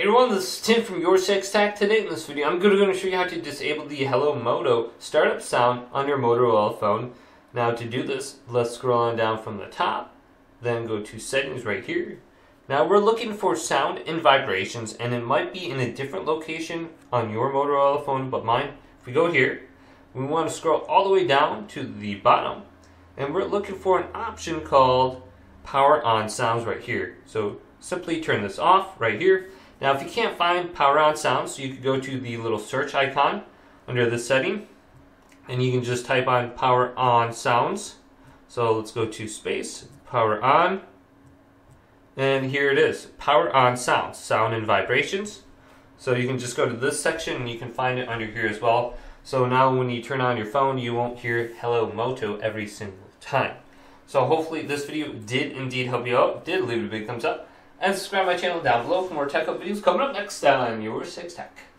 Hey everyone, this is Tim from YourSixTech. Today in this video, I'm going to show you how to disable the Hello Moto startup sound on your Motorola phone. Now to do this, let's scroll on down from the top, then go to settings right here. Now we're looking for sound and vibrations, and it might be in a different location on your Motorola phone, but mine. If we go here, we want to scroll all the way down to the bottom, and we're looking for an option called Power On Sounds right here. So simply turn this off right here. Now if you can't find Power On Sounds, you can go to the little search icon under the setting, and you can just type on Power On Sounds. So let's go to space, Power On, and here it is, Power On Sounds, Sound and Vibrations. So you can just go to this section and you can find it under here as well. So now when you turn on your phone, you won't hear Hello Moto every single time. So hopefully this video did indeed help you out. Leave it a big thumbs up. And subscribe to my channel down below for more tech up videos coming up next on YourSixTech.